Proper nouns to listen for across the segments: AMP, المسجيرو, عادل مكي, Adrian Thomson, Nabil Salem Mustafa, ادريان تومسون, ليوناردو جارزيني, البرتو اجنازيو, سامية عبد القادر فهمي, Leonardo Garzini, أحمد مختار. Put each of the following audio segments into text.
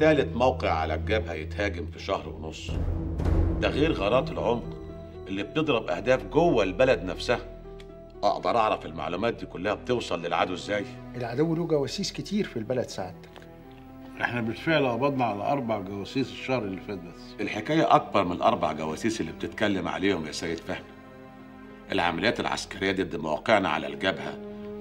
ثالث موقع على الجبهة يتهاجم في شهر ونص. ده غير غارات العمق اللي بتضرب أهداف جوه البلد نفسها. أقدر أعرف المعلومات دي كلها بتوصل للعدو إزاي؟ العدو له جواسيس كتير في البلد سعادتك. إحنا بالفعل قبضنا على 4 جواسيس الشهر اللي فات بس. الحكاية أكبر من ال4 جواسيس اللي بتتكلم عليهم يا سيد فهمي. العمليات العسكرية ضد مواقعنا على الجبهة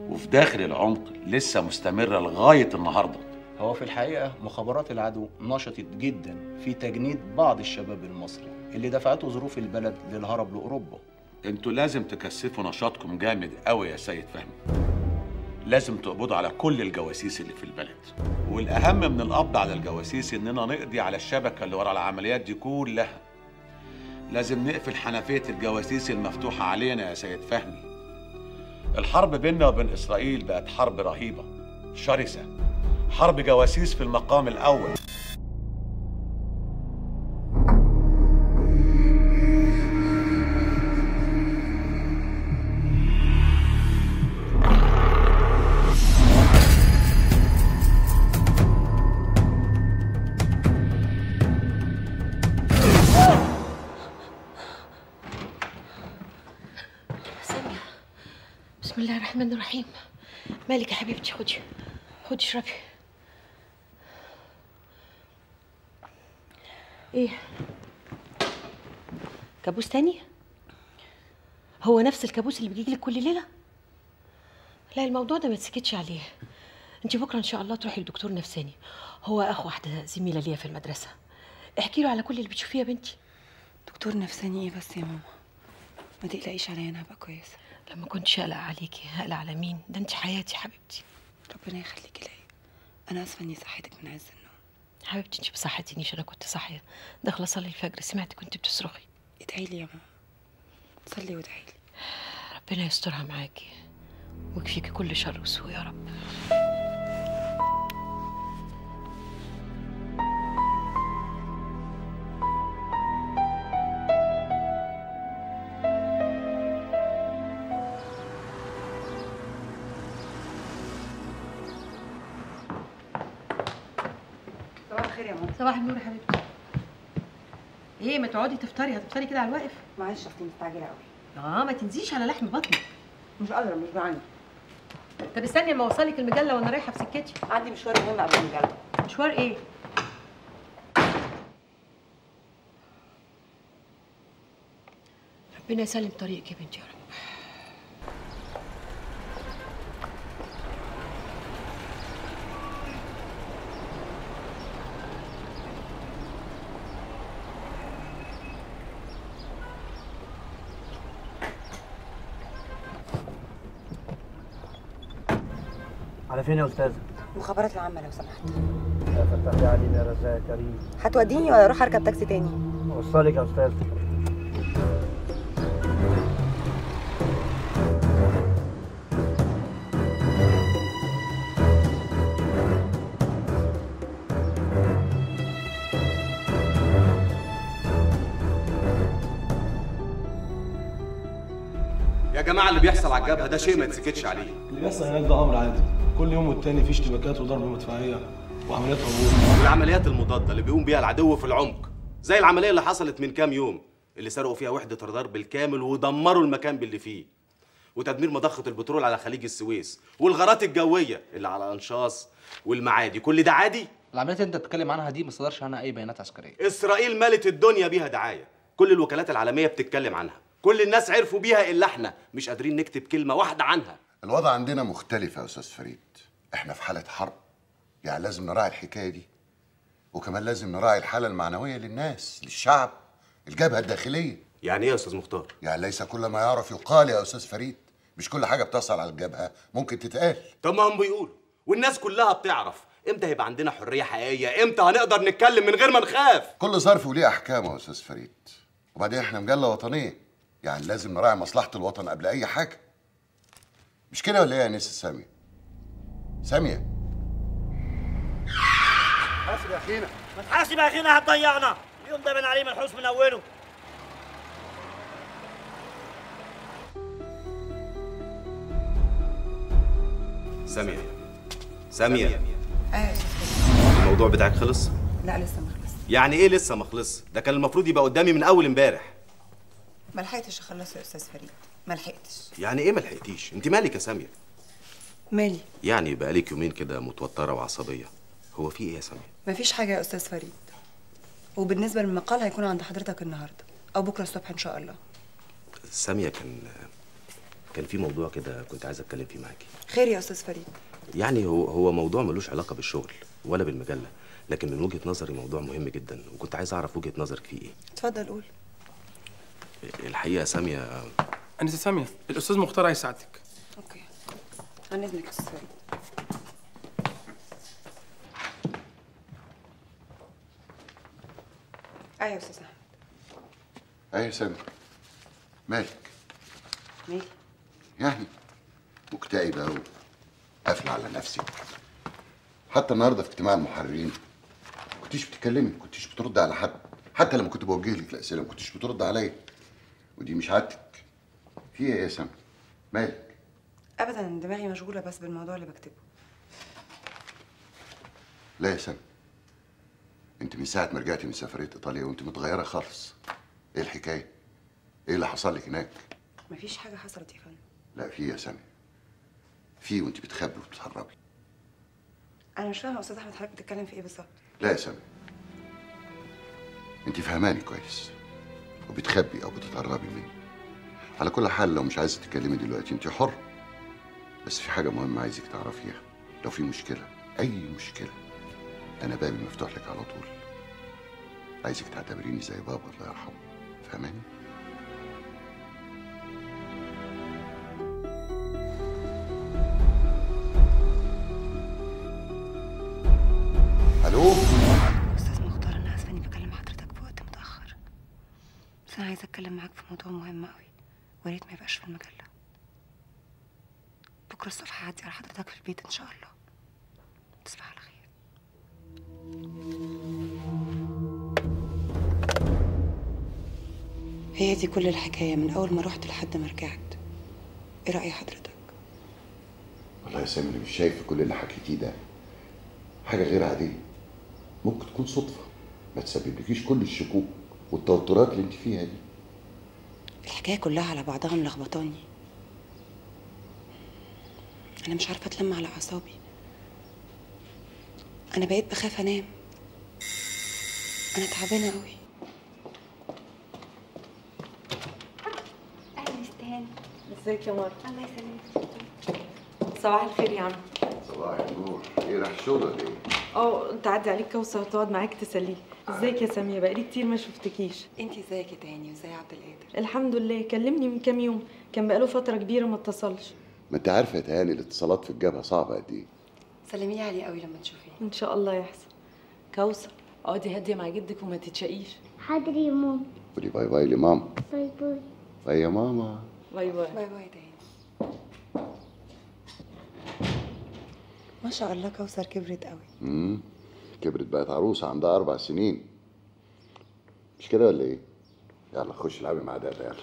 وفي داخل العمق لسه مستمرة لغاية النهارده. هو في الحقيقة مخابرات العدو نشطت جدا في تجنيد بعض الشباب المصري اللي دفعته ظروف البلد للهرب لأوروبا. انتوا لازم تكثفوا نشاطكم جامد قوي يا سيد فهمي. لازم تقبضوا على كل الجواسيس اللي في البلد، والأهم من القبض على الجواسيس إننا نقضي على الشبكة اللي ورا العمليات دي كلها. لازم نقفل حنفية الجواسيس المفتوحة علينا يا سيد فهمي. الحرب بيننا وبين إسرائيل بقت حرب رهيبة شرسة، حرب جواسيس في المقام الأول. سامية، بسم الله الرحمن الرحيم. مالك يا حبيبتي؟ خدي خدي اشربي. ايه؟ كابوس تاني؟ هو نفس الكابوس اللي بيجيلك كل ليله؟ لا، الموضوع ده ما تسكتش عليه. انت بكره ان شاء الله تروحي لدكتور نفساني، هو اخو واحده زميله ليا في المدرسه. احكي له على كل اللي بتشوفيه يا بنتي. دكتور نفساني ايه بس يا ماما؟ ما تقلقيش عليا، انا هبقى كويسه. لما كنتش اقلق عليكي هقلق على مين؟ ده انت حياتي حبيبتي. ربنا يخليكي ليا. انا اسفه اني صحتك من عز النوم. حبيبتي انت ما صحتنيش، انا كنت صاحيه داخله اصلي الفجر، سمعت كنت بتصرخي. ادعي لي يا ماما، صلي وادعي لي. ربنا يسترها معاكي ويكفيكي كل شر وسوء يا رب. صباح النور يا حبيبتي. ايه ما تقعدي تفطري؟ هتفطري كده على الواقف؟ معلش اختي مستعجله قوي. ما تنزيش على لحم بطني. مش قادره، مش جعانه. طب استني اما اوصلك المجله وانا رايحه في سكتي. عندي مشوار مهم قبل المجله. مشوار ايه؟ ربنا يسلم طريقك يا بنتي يا رب. على فين يا استاذه؟ مخابرات العامه لو سمحت. يا فتحي علينا يا رزاق يا كريم. هتوديني ولا اروح اركب تاكسي تاني؟ اوصلك يا استاذه. يا جماعه اللي بيحصل على الجبهه ده شيء ما يتسكتش عليه. اللي بيحصل هناك ده امر عادي، كل يوم والتاني في اشتباكات وضرب مدفعيه وعمليات هجوم. العمليات المضاده اللي بيقوم بيها العدو في العمق، زي العمليه اللي حصلت من كام يوم اللي سرقوا فيها وحده رادار بالكامل ودمروا المكان باللي فيه، وتدمير مضخه البترول على خليج السويس، والغارات الجويه اللي على انشاص والمعادي. كل ده عادي؟ العمليات اللي انت بتتكلم عنها دي ما صدرش عنها اي بيانات عسكريه. اسرائيل مالت الدنيا بيها دعايه، كل الوكالات العالميه بتتكلم عنها، كل الناس عرفوا بيها الا احنا مش قادرين نكتب كلمه واحده عنها. الوضع عندنا مختلف يا استاذ فريد، احنا في حاله حرب، يعني لازم نراعي الحكايه دي، وكمان لازم نراعي الحاله المعنويه للناس، للشعب، الجبهه الداخليه. يعني ايه يا استاذ مختار؟ يعني ليس كل ما يعرف يقال يا استاذ فريد، مش كل حاجه بتحصل على الجبهه ممكن تتقال. طب ما هم بيقولوا والناس كلها بتعرف. امتى هيبقى عندنا حريه حقيقيه؟ امتى هنقدر نتكلم من غير ما نخاف؟ كل ظرف وليه احكامه يا استاذ فريد، وبعدين احنا مجله وطنيه، يعني لازم نراعي مصلحه الوطن قبل اي حاجه. مش كده ولا ايه يا ناس ساميه؟ ساميه حاسب يا اخينا، ما تحاسب يا اخينا، هتضيعنا اليوم ده، بين عليه منحوس من اوله. ساميه ايه الموضوع بتاعك خلص؟ لا لسه ما خلص. يعني ايه لسه ما خلص؟ ده كان المفروض يبقى قدامي من اول امبارح. ما لحقتش اخلصه يا استاذ فريد، ما لحقتش. يعني ايه ما لحقتيش؟ انت مالك يا ساميه؟ مالي؟ يعني بقى لك يومين كده متوتره وعصبيه، هو في ايه يا ساميه؟ مفيش حاجه يا استاذ فريد، وبالنسبه للمقال هيكون عند حضرتك النهارده او بكره الصبح ان شاء الله. ساميه كان في موضوع كده كنت عايز اتكلم فيه معاكي. خير يا استاذ فريد؟ يعني هو موضوع ملوش علاقه بالشغل ولا بالمجله، لكن من وجهه نظري موضوع مهم جدا، وكنت عايز اعرف وجهه نظرك فيه ايه. اتفضل قول. الحقيقه ساميه انسه ساميه، الاستاذ مختار هيساعدك. اوكي عن اذنك يا استاذ فريد. ايوه يا استاذ احمد. ايوه ساميه مالك؟ مالي؟ يعني مكتئبه قوي، قافله على نفسي. حتى النهارده في اجتماع المحررين ما كنتيش بتتكلمي، ما كنتيش بترد على حد، حتى لما كنت بوجه لك الاسئله ما كنتيش بترد عليا، ودي مش عادتك. في ايه يا سامي؟ مالك؟ ابدا دماغي مشغوله بس بالموضوع اللي بكتبه. لا يا سامي، انت من ساعه ما رجعتي من سفريه ايطاليا وانت متغيره خالص. ايه الحكايه؟ ايه اللي حصل لك هناك؟ مفيش حاجه حصلت يا فندم. لا في يا سامي، في، وانت بتخبي وبتهربي. انا مش فاهمه يا استاذ احمد حضرتك بتتكلم في ايه بالظبط؟ لا يا سامي، انت فهماني كويس، وبتخبي او بتتهربي مني. على كل حال لو مش عايزه تتكلمي دلوقتي انت حر، بس في حاجه مهمه عايزك تعرفيها. لو في مشكله، اي مشكله، انا بابي مفتوح لك على طول. عايزك تعتبريني زي بابا الله يرحمه، فهماني؟ أستاذ مختار أنا آسفة إني بكلم حضرتك في وقت متأخر، بس أنا عايزة أتكلم معاك في موضوع مهم أوي، وريت ما يبقاش في المجلة. بكرة الصبح هعدي على حضرتك في البيت إن شاء الله. تصبح على خير. هي دي كل الحكاية من أول ما رحت لحد ما رجعت. إيه رأي حضرتك؟ والله يا سامي أنا مش شايف كل اللي حكيتيه ده حاجة غير عادية، ممكن تكون صدفة، ما تسببلكيش كل الشكوك والتوترات اللي انت فيها دي. الحكاية كلها على بعضها ملخبطاني، أنا مش عارفة أتلم على أعصابي، أنا بقيت بخاف أنام، أنا تعبانة أوي. أهلا يا أستاذ هاني. إزيك يا مرة؟ الله يسلمك. صباح الخير يا عم. صباح النور. ايه رايح الشغل ولا ايه؟ انت عدي عليك كوثر تقعد معاك تسليه. ازيك يا ساميه؟ بقالي كتير ما شفتكيش. انت ازيك يا تاني وازي عبد القادر؟ الحمد لله. كلمني من كام يوم، كان بقاله فتره كبيره ما اتصلش. ما انت عارفه يا تهاني الاتصالات في الجبهه صعبه قد ايه. سلمي لي عليه قوي لما تشوفيه. ان شاء الله يحصل. كوثر اقعدي هاديه مع جدك وما تتشقيش. حاضر يا ماما. قولي باي باي لماما. باي باي. باي يا ماما. باي باي. باي باي تاني. ما شاء الله كوثر كبرت قوي. كبرت بقت عروسه، عندها 4 سنين، مش كده ولا ايه؟ يلا خش العبي مع ده يلا.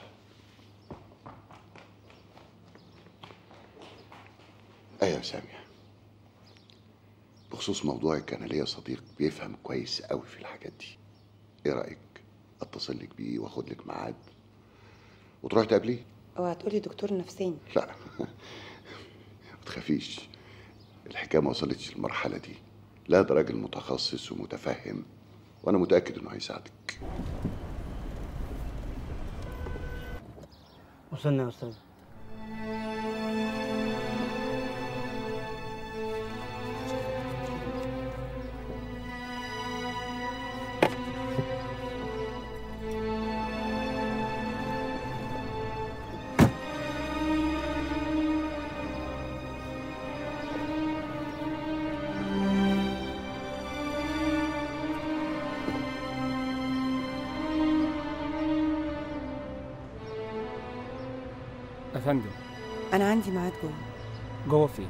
ايوه يا ساميه، بخصوص موضوعك انا ليا صديق بيفهم كويس قوي في الحاجات دي. ايه رايك اتصل لك بيه واخد لك ميعاد وتروح تقابليه؟ اوعى تقولي دكتور نفساني. لا ما تخافيش، الحكايه ما وصلتش للمرحله دي. لا ده راجل متخصص ومتفهم، وانا متاكد انه هيساعدك. وصلنا يا استاذ. فندم. أنا عندي ميعاد جوه. جوه فين؟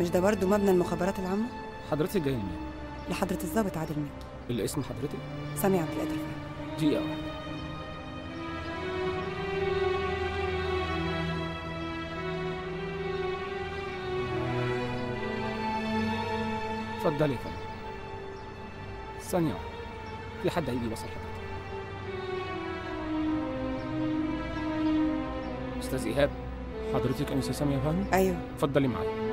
مش ده برضه مبنى المخابرات العامة؟ حضرتك جاية لمين؟ لحضرة الضابط عادل مكي. الاسم حضرتك؟ سامية عبد القادر فهمي. دقيقة واحدة. اتفضلي يا فندم. ثانية واحدة. في حد هيجي يوصل حضرتك. أستاذ إيهاب، حضرتك أنسة سامية فهمي؟ أيوه. اتفضلي معايا.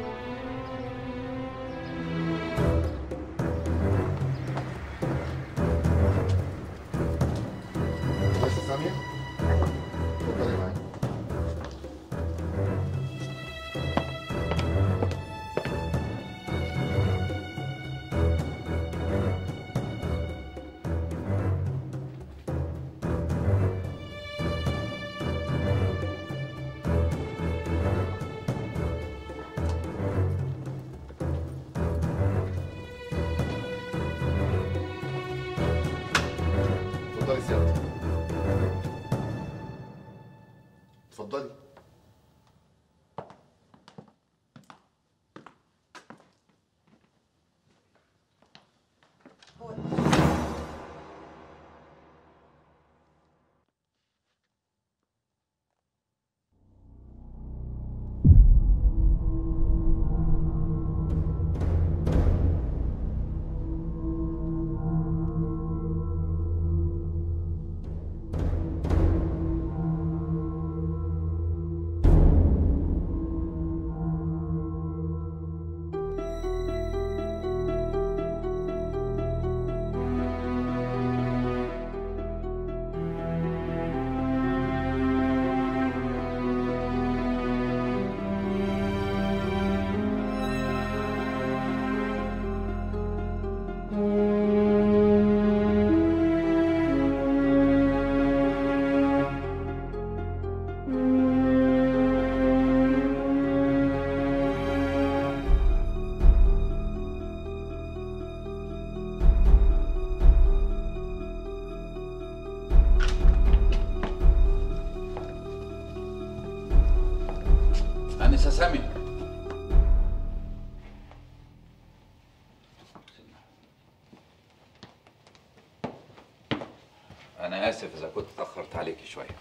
أنا آسف إذا كنت اتأخرت عليكي شوية.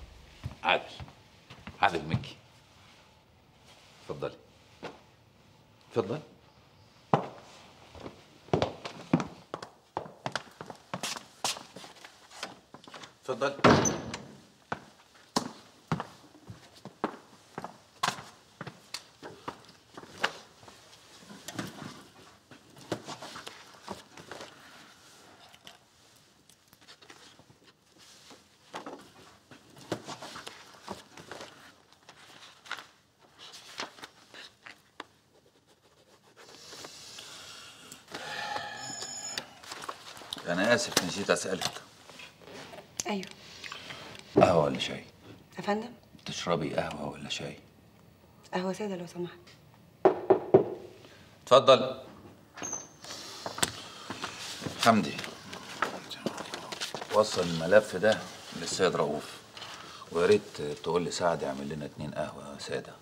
عادل مكي. اتفضلي. اتفضلي. اتفضلي. أنا آسف نسيت أسألك. أيوه. قهوة ولا شاي؟ يا فندم؟ تشربي قهوة ولا شاي؟ قهوة سادة لو سمحت. اتفضل. حمدي، وصل الملف ده للسيد رؤوف، ويا ريت تقول لسعد يعمل لنا 2 قهوة سادة،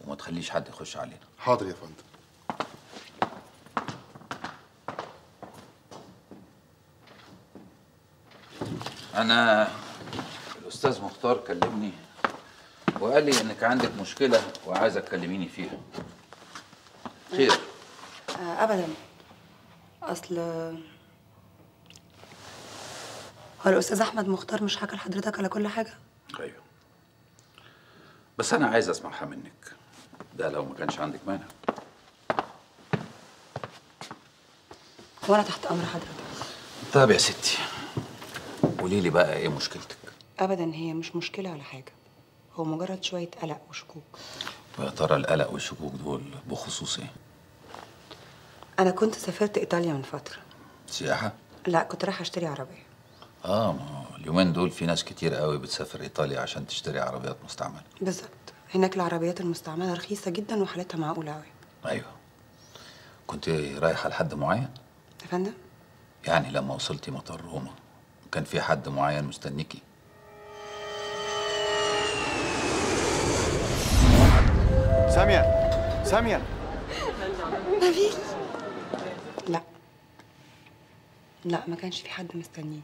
وما تخليش حد يخش علينا. حاضر يا فندم. أنا الأستاذ مختار كلمني وقال لي إنك عندك مشكلة وعايزك تكلميني فيها. خير؟ أبداً. هو الأستاذ أحمد مختار مش حكى لحضرتك على كل حاجة؟ أيوه. بس أنا عايز أسمعها منك، ده لو ما كانش عندك مانع. وأنا تحت أمر حضرتك. طب يا ستي، قولي لي بقى ايه مشكلتك؟ ابدا هي مش مشكله ولا حاجه، هو مجرد شويه قلق وشكوك. ويا ترى القلق والشكوك دول بخصوص ايه؟ انا كنت سافرت ايطاليا من فتره. سياحه؟ لا، كنت رايحه اشتري عربيه. ما اليومين دول في ناس كتير قوي بتسافر ايطاليا عشان تشتري عربيات مستعمله. بالظبط، هناك العربيات المستعمله رخيصه جدا وحالتها معقوله قوي. ايوه. كنت رايحه لحد معين؟ يا فندم؟ يعني لما وصلتي مطار روما كان في حد معين مستنيكي؟ سامية سامية. نبيل. لا لا، ما كانش في حد مستنيني.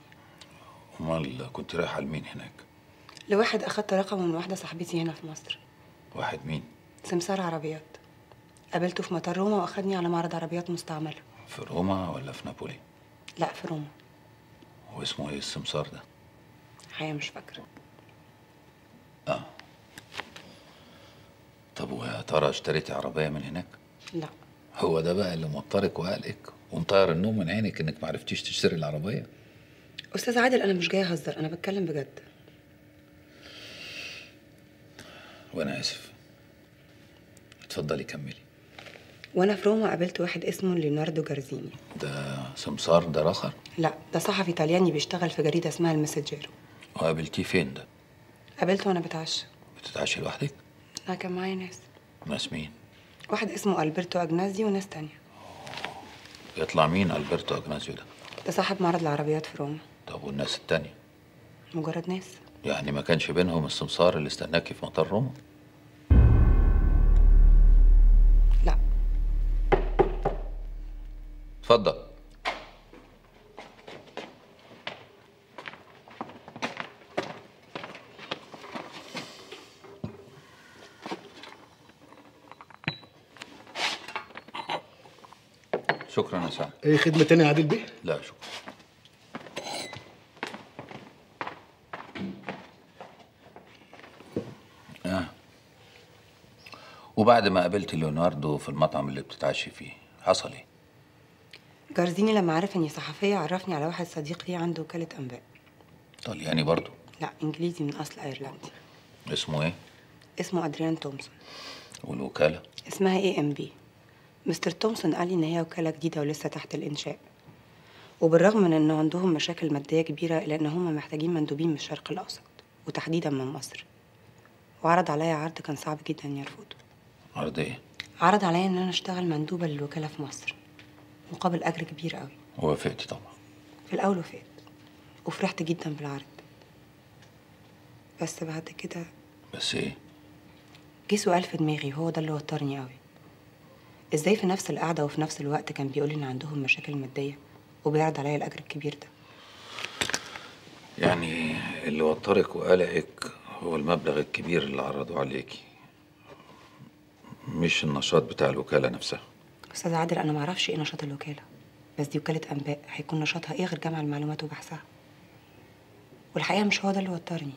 امال كنت رايحه لمين هناك؟ لواحد اخدت رقمه من واحده صاحبتي هنا في مصر. واحد مين؟ سمسار عربيات. قابلته في مطار روما واخدني على معرض عربيات مستعمله. في روما ولا في نابولي؟ لا في روما. هو اسمه ايه السمسار ده؟ حقيقة مش فاكره. اه طب ويا ترى اشتريتي عربيه من هناك؟ لا. هو ده بقى اللي موترك وقلقك ومطير النوم من عينك انك ما عرفتيش تشتري العربيه؟ استاذ عادل انا مش جاي اهزر، انا بتكلم بجد. وانا اسف. اتفضلي كملي. وانا في روما قابلت واحد اسمه ليوناردو جارزيني. ده سمسار ده راخر؟ لا ده صحفي طلياني بيشتغل في جريده اسمها المسجيرو. وقابلتيه فين ده؟ قابلته وانا بتعشى. بتتعشى لوحدك؟ لا كان معايا ناس. ناس مين؟ واحد اسمه البرتو اجنازي وناس تانية. يطلع مين البرتو اجنازيو ده؟ ده صاحب معرض العربيات في روما. طب والناس التانية؟ مجرد ناس. يعني ما كانش بينهم السمسار اللي استناكي في مطار روما؟ لا. اتفضل. شكرا يا سعد. اي خدمة تانية يا عادل بيه؟ لا شكرا. وبعد ما قابلت ليوناردو في المطعم اللي بتتعشي فيه حصل ايه؟ جارزيني لما عرف اني صحفيه عرفني على واحد صديق ليه عنده وكاله انباء. طلياني برضه؟ لا انجليزي من اصل ايرلندي. اسمه ايه؟ اسمه ادريان تومسون. والوكاله؟ اسمها AMP. مستر تومسون قال لي ان هي وكاله جديده ولسه تحت الانشاء، وبالرغم من ان عندهم مشاكل ماديه كبيره الا ان هم محتاجين مندوبين من الشرق الاوسط وتحديدا من مصر. وعرض عليا عرض كان صعب جدا اني ارفضه. عرض ايه؟ عرض عليا ان انا اشتغل مندوبه للوكاله في مصر مقابل اجر كبير قوي. وافقت طبعا. في الاول وافقت وفرحت جدا بالعرض، بس بعد كده بس ايه؟ جه سؤال في دماغي هو ده اللي وترني قوي. ازاي في نفس القعده وفي نفس الوقت كان بيقول لي ان عندهم مشاكل ماديه وبيعرض عليا الاجر الكبير ده؟ يعني اللي وترك وقلقك هو المبلغ الكبير اللي عرضوا عليكي مش النشاط بتاع الوكاله نفسها. استاذ عادل انا ما اعرفش ايه نشاط الوكاله، بس دي وكاله انباء هيكون نشاطها ايه غير جمع المعلومات وبحثها؟ والحقيقه مش هو ده اللي وترني.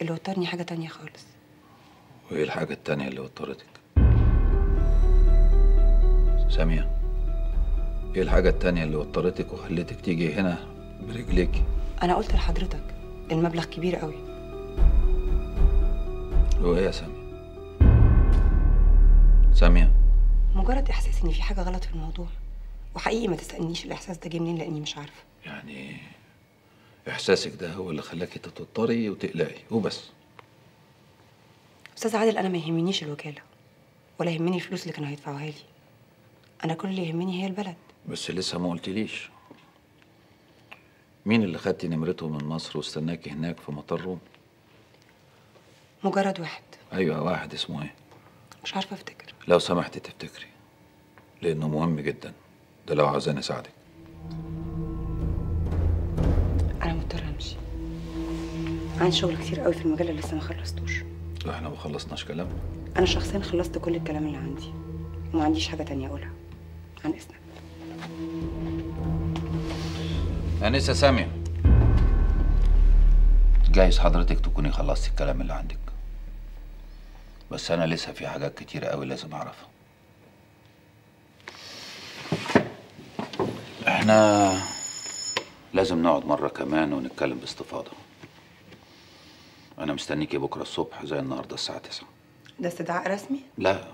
اللي وترني حاجه تانية خالص. وايه الحاجه التانية اللي وترتك؟ ساميه ايه الحاجه التانية اللي وترتك وخلتك تيجي هنا برجليك؟ انا قلت لحضرتك المبلغ كبير قوي. وايه يا ساميه؟ سامية مجرد إحساس إن في حاجة غلط في الموضوع، وحقيقي ما تسألنيش الإحساس ده جه منين لأني مش عارفة. يعني إحساسك ده هو اللي خلاكي تتوتري وتقلقي وبس. أستاذ عادل أنا ما يهمنيش الوكالة ولا يهمني الفلوس اللي كانوا هيدفعوها لي، أنا كل اللي يهمني هي البلد. بس لسه ما قلتليش مين اللي خدتي نمرته من مصر واستناكي هناك في مطار روما؟ مجرد واحد. أيوه واحد اسمه إيه؟ مش عارفة أفتكر. لو سمحت تفتكري لأنه مهم جدا، ده لو عايزاني أساعدك. أنا مضطرة أمشي، عندي شغل كتير قوي في المجال اللي لسه ما خلصتوش. لا إحنا ما خلصناش كلامنا. أنا شخصيا خلصت كل الكلام اللي عندي وما عنديش حاجة تانية أقولها. عن إذنك. أنسة سامية جايز حضرتك تكوني خلصتي الكلام اللي عندك، بس أنا لسه في حاجات كتيرة قوي لازم أعرفها. إحنا لازم نقعد مرة كمان ونتكلم باستفاضة. أنا مستنيكي بكرة الصبح زي النهاردة الساعة 9. ده استدعاء رسمي؟ لا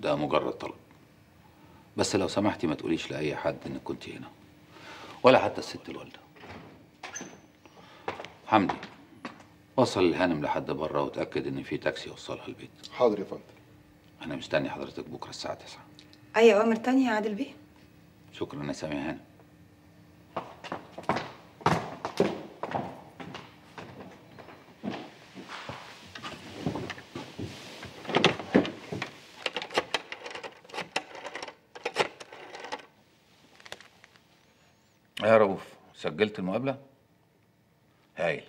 ده مجرد طلب. بس لو سمحتي ما تقوليش لأي حد إنك كنت هنا ولا حتى الست الوالدة. حمدي وصل الهانم لحد بره وتأكد ان في تاكسي يوصلها البيت. حاضر يا فندم. انا مستني حضرتك بكره الساعه 9. اي اوامر تانية يا عادل بيه؟ شكرا يا سامي هانم. يا رؤوف سجلت المقابلة؟ هايل.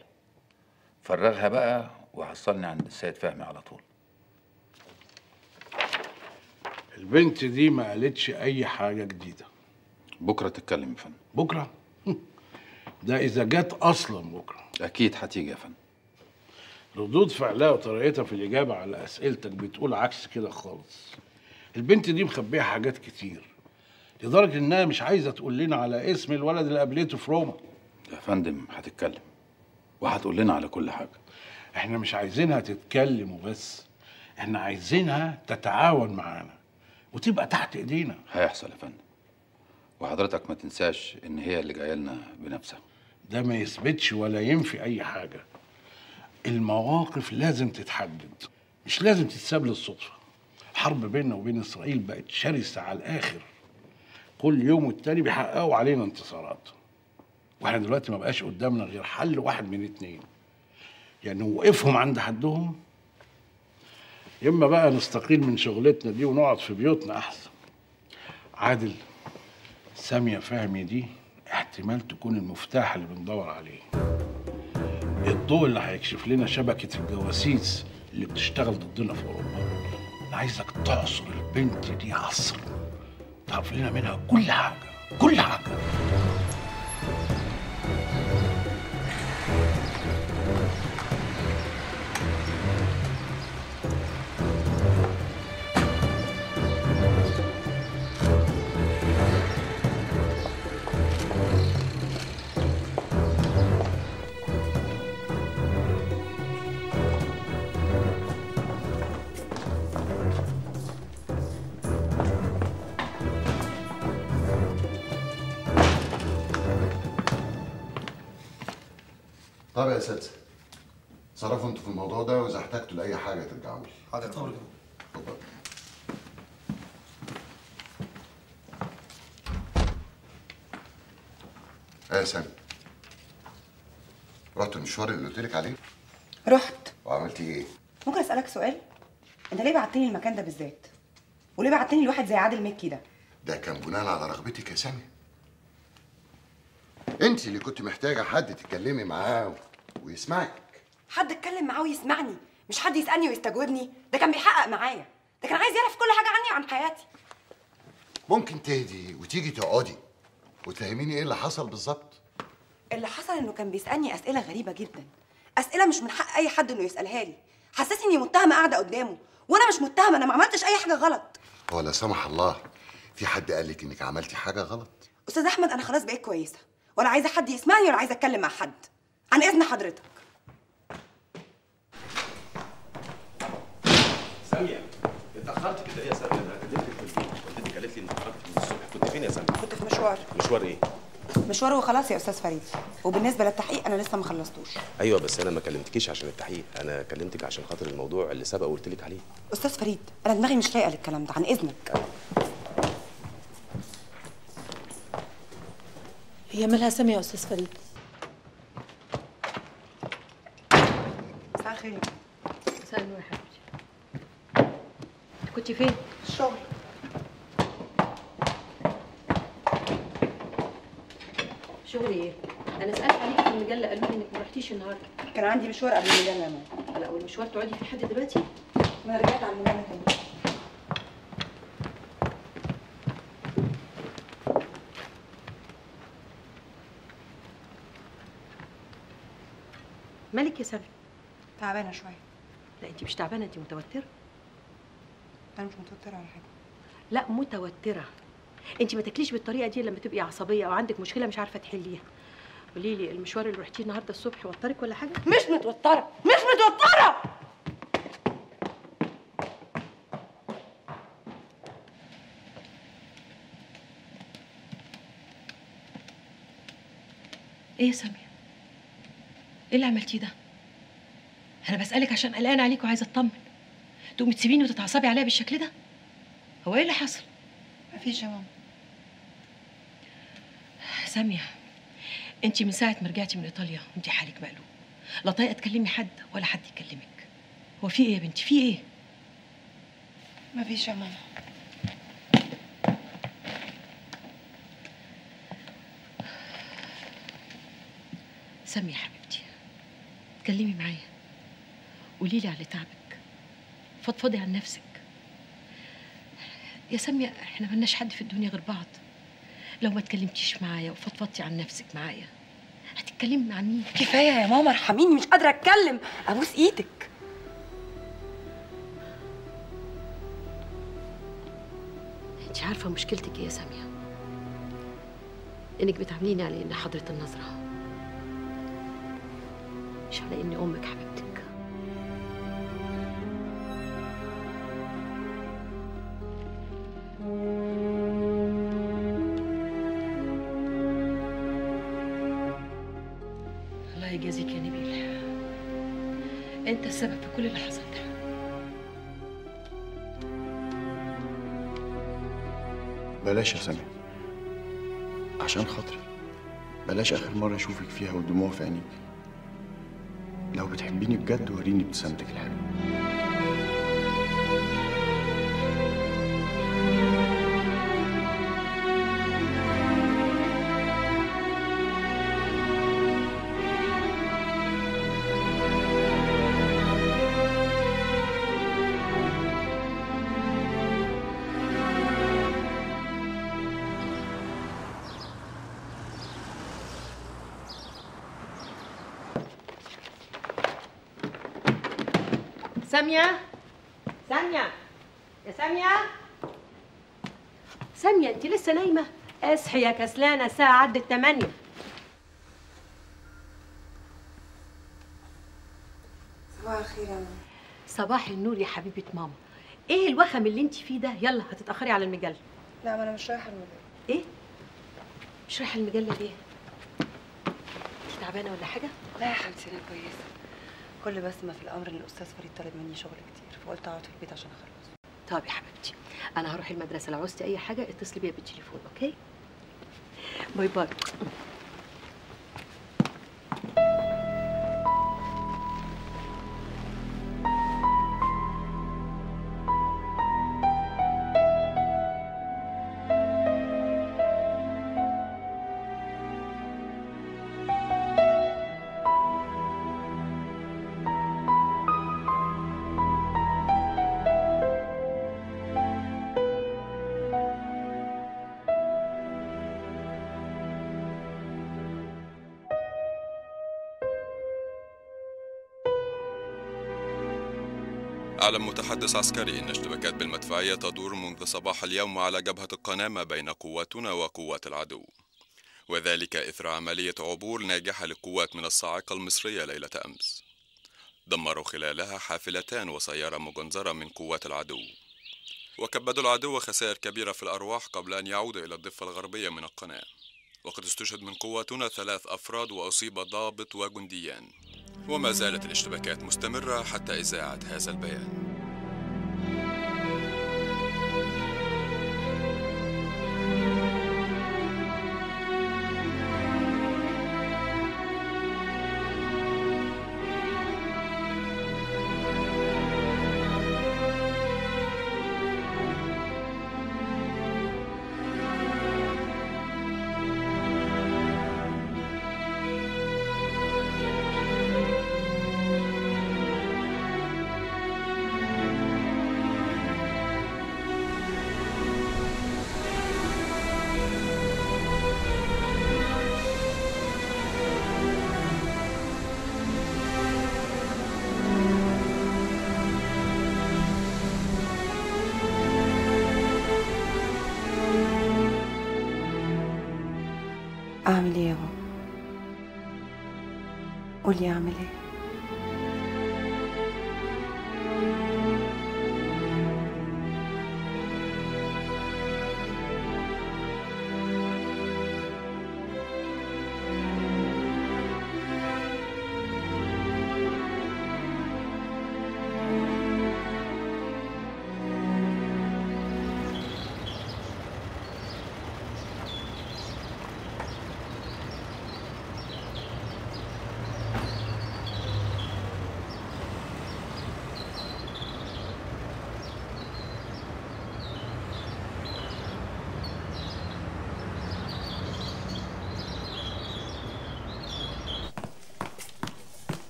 فرغها بقى وحصلني عند السيد فهمي على طول. البنت دي ما قالتش أي حاجة جديدة. بكرة تتكلم يا فندم. بكرة؟ ده إذا جت أصلاً بكرة. أكيد هتيجي يا فندم. ردود فعلها وطريقتها في الإجابة على أسئلتك بتقول عكس كده خالص. البنت دي مخبية حاجات كتير لدرجة إنها مش عايزة تقول لنا على اسم الولد اللي قابلته في روما. يا فندم هتتكلم وهتقول لنا على كل حاجة. إحنا مش عايزينها تتكلم وبس، إحنا عايزينها تتعاون معانا وتبقى تحت إيدينا. هيحصل يا فندم، وحضرتك ما تنساش إن هي اللي جاية لنا بنفسها. ده ما يثبتش ولا ينفي أي حاجة. المواقف لازم تتحدد، مش لازم تتساب للصدفة. الحرب بيننا وبين إسرائيل بقت شرسة على الآخر، كل يوم والتاني بيحققوا علينا انتصارات، واحنا دلوقتي ما بقاش قدامنا غير حل واحد من اتنين، يعني نوقفهم عند حدهم، يا اما بقى نستقيل من شغلتنا دي ونقعد في بيوتنا احسن. عادل، سامية فهمي دي احتمال تكون المفتاح اللي بندور عليه، الضوء اللي هيكشف لنا شبكة الجواسيس اللي بتشتغل ضدنا في اوروبا. انا عايزك تعصر البنت دي عصر تعرف لنا منها كل حاجة، كل حاجة. طب يا اساتذه، اتصرفوا انتوا في الموضوع ده، واذا احتجتوا لاي حاجه ترجعوا لي. حاضر طبعا. اتفضل. يا سامي، رحت المشوار اللي قلت لك عليه؟ رحت. وعملتي ايه؟ ممكن اسالك سؤال؟ انت ليه بعتني المكان ده بالذات؟ وليه بعتني لواحد زي عادل مكي ده؟ ده كان بناء على رغبتك يا سامي. انت اللي كنت محتاجه حد تتكلمي معاه ويسمعك. حد اتكلم معاه ويسمعني، مش حد يسالني ويستجوبني. ده كان بيحقق معايا، ده كان عايز يعرف كل حاجه عني وعن حياتي. ممكن تهدي وتيجي تقعدي وتفهميني ايه اللي حصل بالظبط؟ اللي حصل انه كان بيسالني اسئله غريبه جدا، اسئله مش من حق اي حد انه يسالها لي. حسسني اني متهمه قاعده قدامه، وانا مش متهمه، انا ما عملتش اي حاجه غلط. هو لا سمح الله في حد قال لك انك عملتي حاجه غلط؟ استاذ احمد، انا خلاص بقيت كويسه، ولا عايزه حد يسمعني، ولا عايزه اتكلم مع حد. عن اذن حضرتك. ساميه، اتاخرت كده ايه يا ساميه؟ انا كلمتك في البيت، والدتك قالت لي انك اتاخرت من الصبح. كنت فين يا ساميه؟ كنت في مشوار. مشوار ايه؟ مشوار وخلاص يا استاذ فريد، وبالنسبه للتحقيق انا لسه ما خلصتوش. ايوه بس انا ما كلمتكيش عشان التحقيق، انا كلمتك عشان خاطر الموضوع اللي سبق وقلت لك عليه. استاذ فريد، انا دماغي مش لايقه للكلام ده، عن اذنك. هي مالها سامية يا أستاذ فريد؟ مساء الخير. مساء النور يا حبيبتي. أنت كنتي فين؟ الشغل. شغلي إيه؟ أنا سألت عليكي في المجلة، قالوا لي إنك ما رحتيش النهارده. كان عندي مشوار قبل المجلة يا ماما. لا، والمشوار تقعدي فيه لحد دلوقتي؟ ما أنا رجعت على المجلة تاني. مالك يا سامي؟ تعبانه شويه. لا انت مش تعبانه، انت متوتره. انا مش متوتره على حاجه. لا متوتره. انت ما تاكليش بالطريقه دي لما تبقي عصبيه او عندك مشكله مش عارفه تحليها. قولي لي، المشوار اللي رحتيه النهارده الصبح وترك ولا حاجه؟ مش متوتره، مش متوتره. ايه يا سامي؟ ايه اللي عملتيه ده؟ انا بسألك عشان قلقانه عليك وعايزه اطمن. تقومي تسيبيني وتتعصبي عليا بالشكل ده؟ هو ايه اللي حصل؟ مفيش يا ماما. ساميه، انت من ساعه ما رجعتي من ايطاليا وانت حالك مقلوب، لا طايقه تكلمي حد ولا حد يكلمك. هو في ايه يا بنتي؟ في ايه؟ مفيش يا ماما. سمي يا حبيبتي، اتكلمي معايا، قولي لي على تعبك، فضفضي عن نفسك. يا سمية احنا ملناش حد في الدنيا غير بعض، لو ما اتكلمتيش معايا وفضفضتي عن نفسك معايا هتتكلمي مع مين؟ كفايه يا ماما ارحميني، مش قادره اتكلم، ابوس ايدك. انت عارفه مشكلتك ايه يا ساميه؟ انك بتعامليني على ان حضره النظره، مش على اني امك حبيبتك. يجازيك يا نبيل، انت السبب في كل اللي حصل ده. بلاش يا سامي، عشان خاطري بلاش اخر مره اشوفك فيها والدموع في عينيك. لو بتحبيني بجد وريني ابتسامتك الحلوه. سامية، سامية، يا سامية، سامية انت لسه نايمة؟ اصحي يا كسلانة، الساعة عدت 8. صباح الخير يا ماما. صباح النور يا حبيبة ماما، ايه الوخم اللي انت فيه ده؟ يلا هتتأخري على المجلة. لا ما انا مش رايحة المجلة. ايه؟ مش رايحة المجلة ليه؟ انت تعبانة ولا حاجة؟ لا يا حبيبتي انا كويسة. كل بسمة في الامر ان الاستاذ فريد طالب مني شغل كتير، فقلت اقعد في البيت عشان اخلصه. طب يا حبيبتي انا هروح المدرسه، لو عوزتي اي حاجه اتصلي بيا بالتليفون. اوكي باي باي. أعلن متحدث عسكري أن اشتباكات بالمدفعية تدور منذ صباح اليوم على جبهة القناة ما بين قواتنا وقوات العدو، وذلك إثر عملية عبور ناجحة للقوات من الصاعقة المصرية ليلة أمس. دمروا خلالها حافلتان وسيارة مجنزرة من قوات العدو، وكبدوا العدو خسائر كبيرة في الأرواح قبل أن يعود إلى الضفة الغربية من القناة. وقد استشهد من قواتنا 3 أفراد وأصيب ضابط وجنديان، وما زالت الاشتباكات مستمرة حتى إذاعة هذا البيان. أعمل إيه يا بابا؟ قولي أعمل إيه؟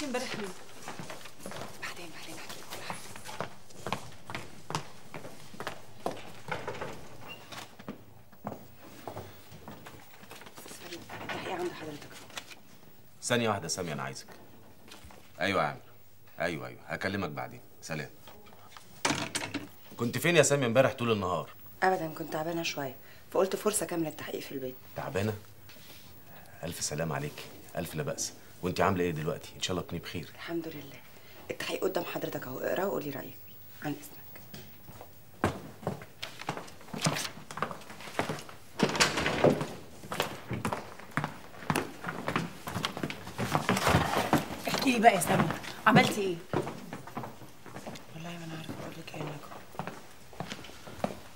اكلتي امبارح مين؟ بعدين هحكي لك كل حاجه. استاذ فريد، التحقيق عند حضرتك. ثانية واحدة سامية، أنا عايزك. أيوة يا عامر. أيوة، هكلمك بعدين، سلام. كنت فين يا سامية امبارح طول النهار؟ أبداً، كنت تعبانة شوية، فقلت فرصة كاملة التحقيق في البيت. تعبانة؟ ألف سلام عليكي، ألف لا بأس. وأنت عاملة إيه دلوقتي؟ إن شاء الله تكوني بخير. الحمد لله. التحقيق قدام حضرتك أهو، اقراه وقولي رأيك. عن إذنك. احكي لي بقى يا سامية، عملتي إيه؟ والله ما أنا عارفة أقول لك إيه يا نجوى.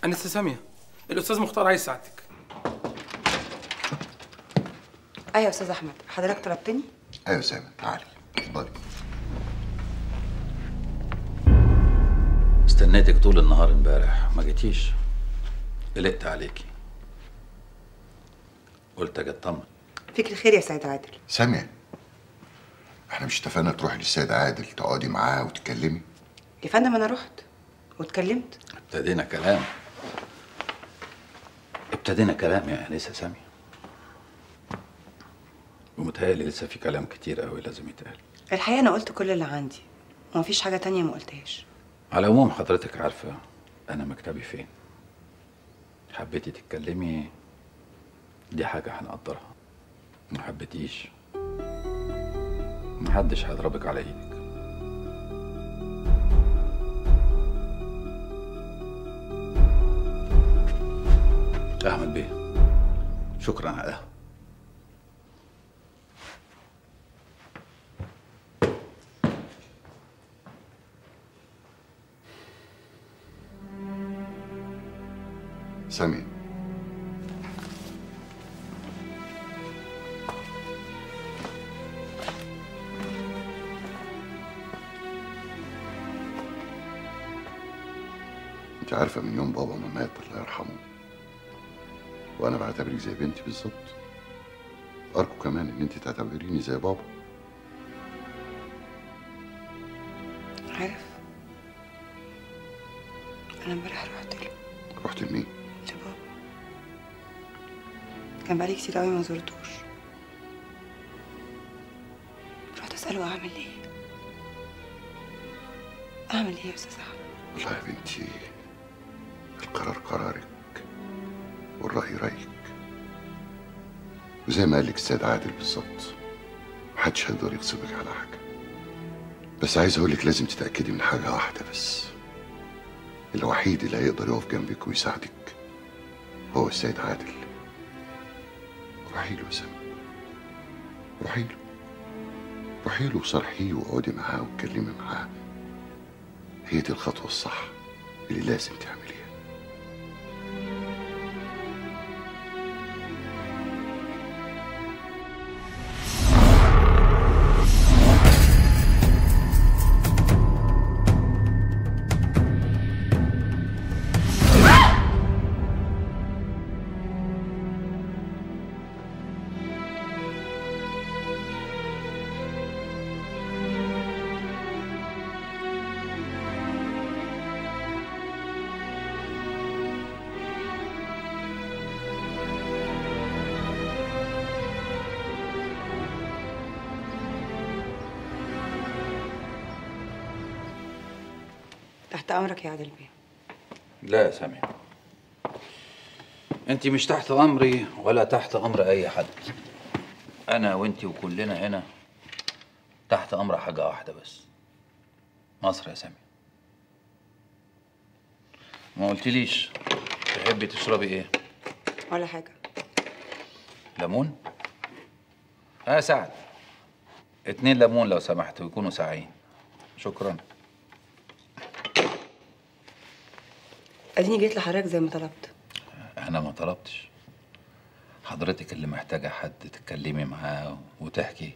أنسة سامية، الأستاذ مختار عايز سعادتك. ايوه يا استاذ احمد، حضرتك طلبتني؟ ايوه سامي، تعالي اتفضلي. استنيتك طول النهار امبارح ما جيتيش، قلقت عليكي، قلت اجي اطمن. فيك الخير يا سيد عادل. سامية، احنا مش اتفقنا تروحي للسيد عادل تقعدي معاه وتتكلمي؟ يا فندم انا رحت واتكلمت. ابتدينا كلام يا انسه سامية، ومتهيألي لسه في كلام كتير قوي لازم يتقال. الحقيقة أنا قلت كل اللي عندي ومفيش حاجة تانية ما قلتهاش. على العموم حضرتك عارفة أنا مكتبي فين. حبيتي تتكلمي دي حاجة هنقدرها، ما حبيتيش محدش هيضربك على إيدك. أحمد بيه، شكرا على القهوة. سامي، انت عارفه من يوم بابا ما مات الله يرحمه وانا بعتبرك زي بنتي بالظبط. ارجو كمان ان انت تعتبريني زي بابا. عارف انا امبارح رحت له. رحت لمين؟ كان بقالي كتير قوي ما زرتوش. رحت اساله اعمل ايه يا استاذ احمد؟ والله يا بنتي القرار قرارك والراي رايك، وزي ما قال لك السيد عادل بالظبط محدش هيقدر يغصبك على حاجه. بس عايز اقول لك لازم تتاكدي من حاجه واحده بس، الوحيد اللي هيقدر يقف جنبك ويساعدك هو السيد عادل. روحي له يا سامي، روحي له وصرحيه واقعدي معاه واتكلمي معاه. هي دي الخطوة الصح اللي لازم تعمليها. تحت أمرك يا عادل بيه. لا يا سامية، أنت مش تحت أمري ولا تحت أمر أي حد. أنا وأنت وكلنا هنا تحت أمر حاجة واحدة بس، مصر يا سامية. ما قلتليش تحبي تشربي إيه؟ ولا حاجة. ليمون؟ يا سعد، 2 ليمون لو سمحت ويكونوا ساقعين. شكرا. اديني جيت لحضرتك زي ما طلبت. انا ما طلبتش، حضرتك اللي محتاجه حد تتكلمي معاه وتحكي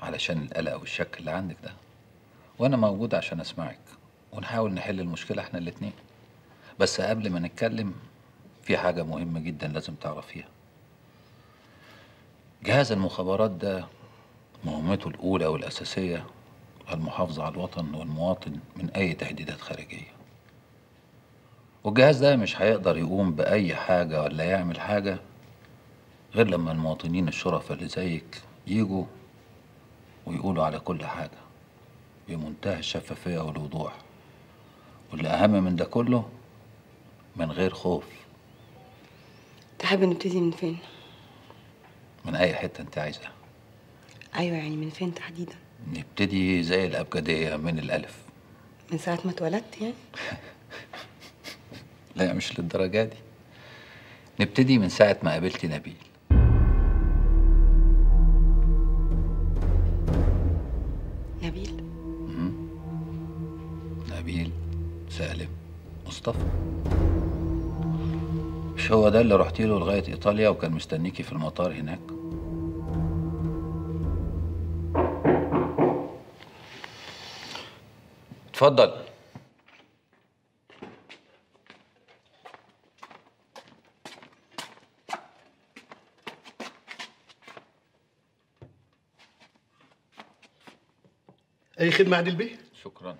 علشان القلق والشك اللي عندك ده، وانا موجود عشان اسمعك ونحاول نحل المشكله احنا الاتنين. بس قبل ما نتكلم في حاجه مهمه جدا لازم تعرفيها. جهاز المخابرات ده مهمته الأولى والأساسية المحافظة على الوطن والمواطن من أي تهديدات خارجية. والجهاز ده مش هيقدر يقوم بأي حاجة ولا يعمل حاجة غير لما المواطنين الشرفاء اللي زيك يجوا ويقولوا على كل حاجة بمنتهى الشفافية والوضوح، واللي أهم من ده كله من غير خوف. تحب نبتدي من فين؟ من أي حتة أنت عايزها. أيوة يعني من فين تحديدا؟ نبتدي زي الأبجدية من الألف. من ساعة ما اتولدت يعني؟ لا مش للدرجة دي. نبتدي من ساعة ما قابلت نبيل. نبيل؟ نبيل سالم مصطفى. مش هو ده اللي رحتي له لغاية إيطاليا وكان مستنيكي في المطار هناك؟ اتفضل. أي خدمة عادل بيه؟ شكراً.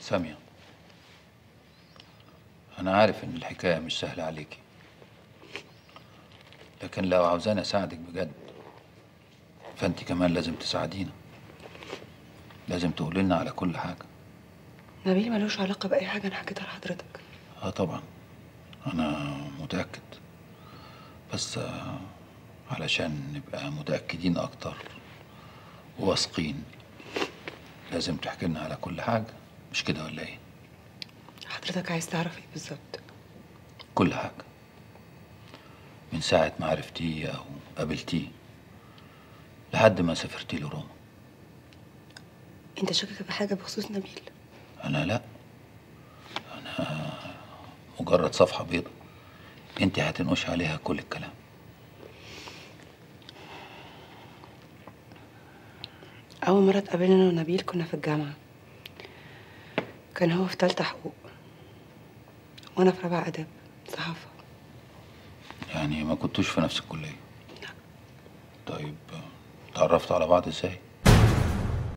سامية، أنا عارف إن الحكاية مش سهلة عليكي، لكن لو عاوزاني أساعدك بجد فأنت كمان لازم تساعدينا، لازم تقولي لنا على كل حاجة. نبيل ملوش علاقة بأي حاجة أنا حكيتها لحضرتك. آه طبعاً أنا متأكد، بس علشان نبقى متأكدين أكتر وواثقين لازم تحكي لنا على كل حاجة، مش كده ولا إيه؟ حضرتك عايز تعرف إيه بالظبط؟ كل حاجة، من ساعة ما عرفتيه أو قابلتيه لحد ما سافرتي لروما. أنت شاكك في حاجة بخصوص نبيل؟ أنا لأ، أنا مجرد صفحة بيضة أنت هتنقش عليها كل الكلام. أول مرة اتقابلنا أنا ونبيل كنا في الجامعة، كان هو في تالتة حقوق وأنا في رابعة آداب صحافة. يعني ما كنتوش في نفس الكلية؟ لا. طيب اتعرفتوا على بعض ازاي؟